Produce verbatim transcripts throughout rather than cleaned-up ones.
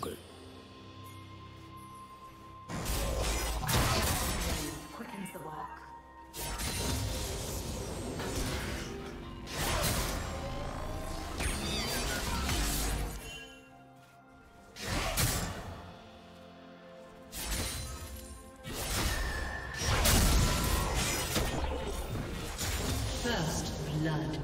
Vogel. Quickens the walk. First blood.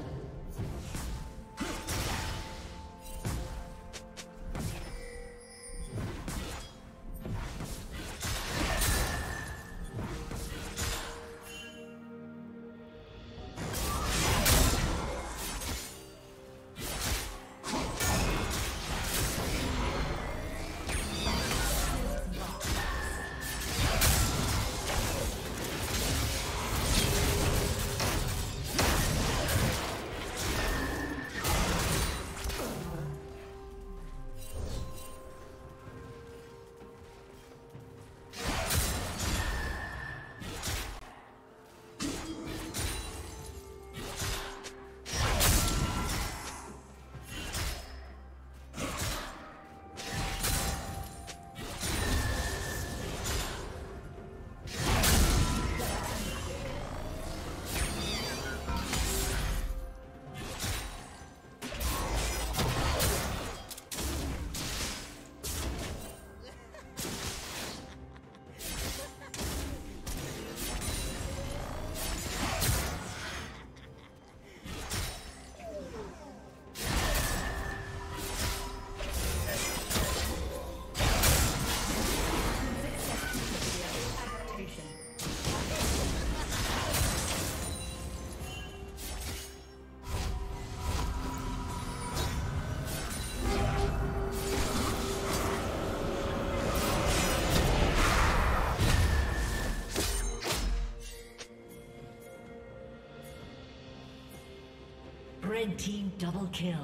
Red team double kill.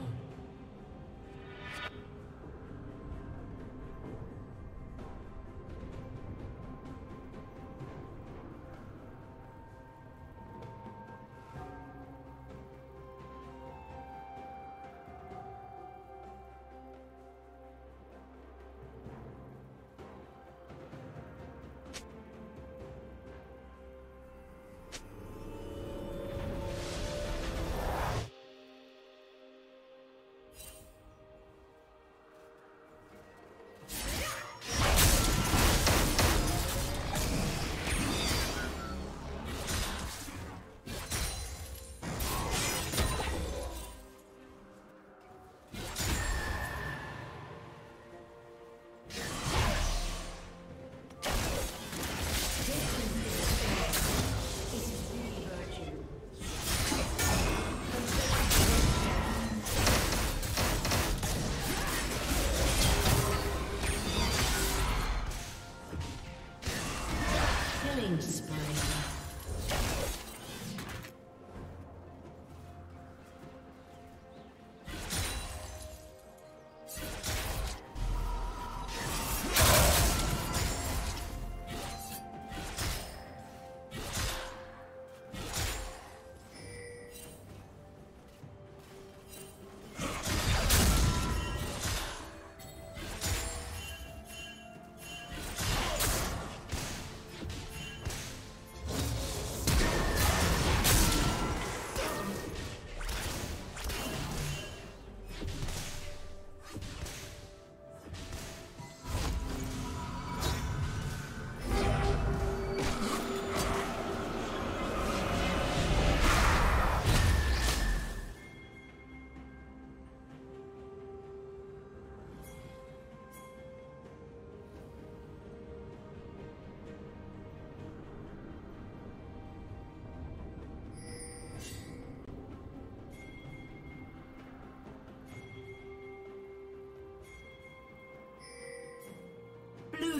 Blue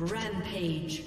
Rampage.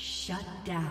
Shut down.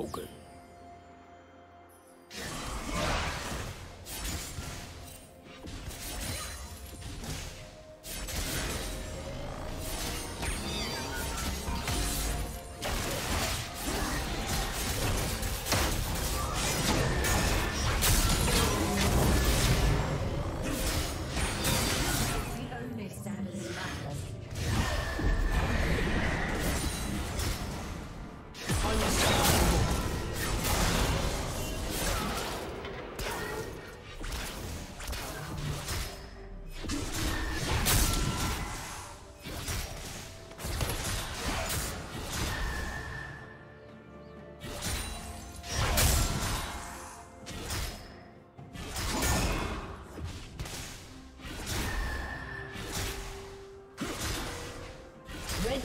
Okay.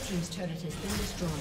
Team's turret has been destroyed.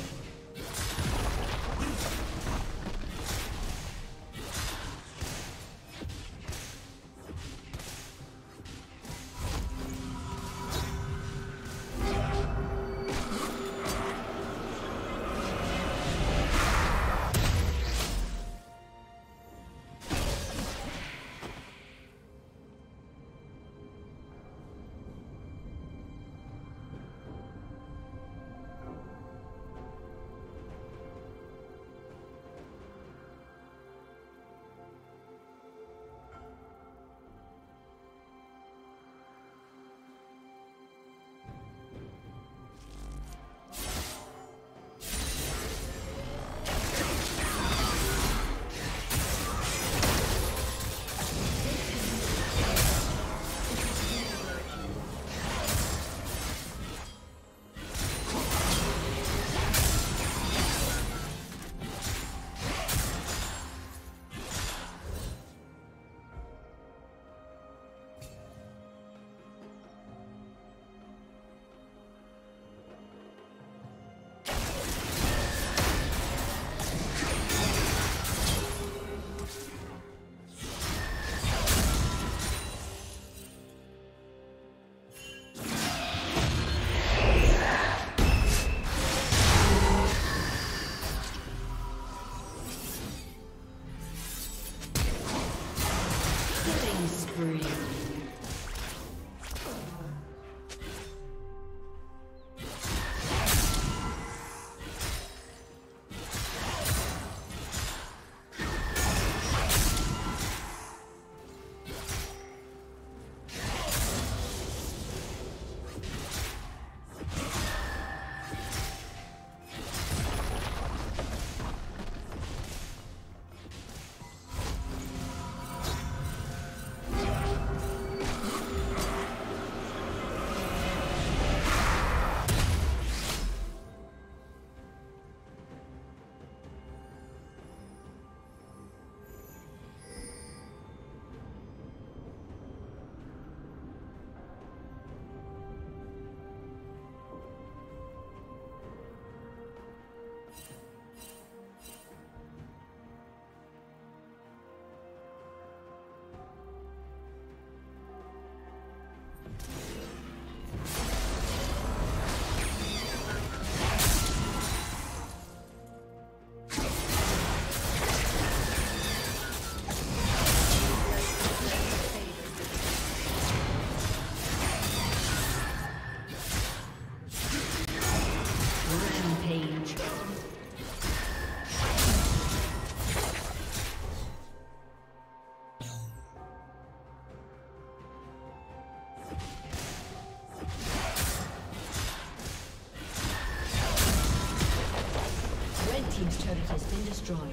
Destroyed.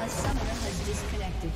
A summoner has disconnected.